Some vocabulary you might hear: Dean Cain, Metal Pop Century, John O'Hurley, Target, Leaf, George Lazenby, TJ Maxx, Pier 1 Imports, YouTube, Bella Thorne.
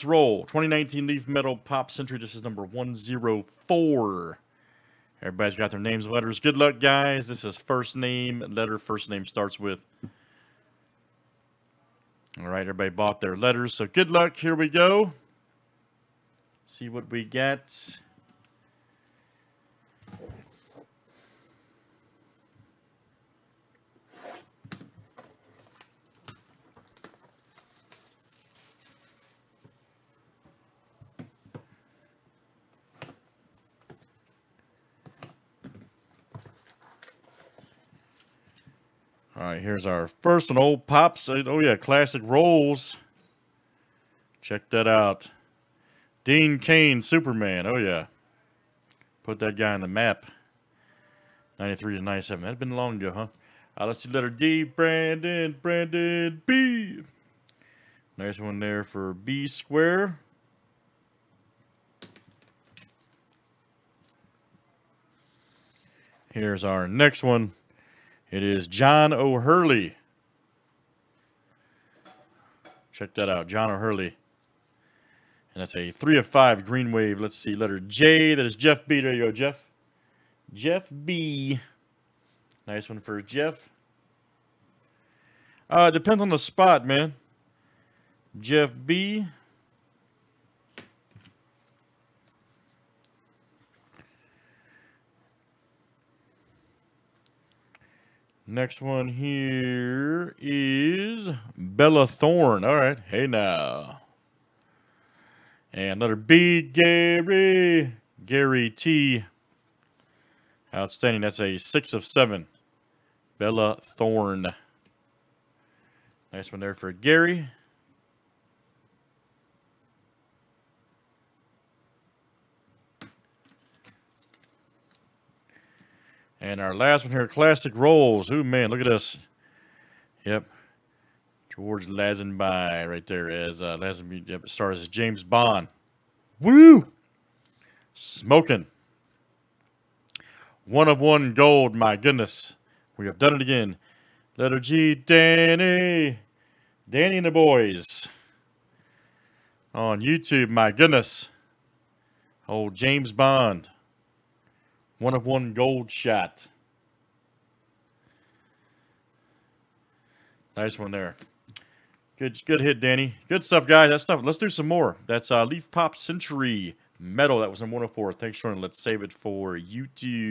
Let's roll. 2019 Leaf Metal Pop Century. This is number 104. Everybody's got their names and letters. Good luck, guys. This is first name, letter first name starts with. All right, everybody bought their letters. So good luck. Here we go. See what we get. All right, here's our first one, old pops. Oh, yeah, classic rolls. Check that out. Dean Cain, Superman. Oh, yeah. Put that guy on the map. 93 to 97. That's been long ago, huh? Let's see, letter D, Brandon, B. Nice one there for B square. Here's our next one. It is John O'Hurley. Check that out, John O'Hurley. And that's a 3 of 5 green wave. Let's see, letter J. That is Jeff B. There you go, Jeff. Jeff B. Nice one for Jeff. It depends on the spot, man. Jeff B. Next one here is Bella Thorne. All right. Hey now. And letter B, Gary. Gary T. Outstanding. That's a 6 of 7. Bella Thorne. Nice one there for Gary. And our last one here, classic rolls. Ooh, man, look at this. Yep. George Lazenby right there as Lazenby. Yep, stars as James Bond. Woo! Smoking. 1 of 1 gold, my goodness. We have done it again. Letter G, Danny. Danny and the boys. On YouTube, my goodness. Old James Bond. 1 of 1 gold shot. Nice one there. Good hit, Danny. Good stuff, guys. That's stuff. Let's do some more. That's Leaf Pop Century Metal. That was in 104. Thanks, Jordan. Let's save it for YouTube.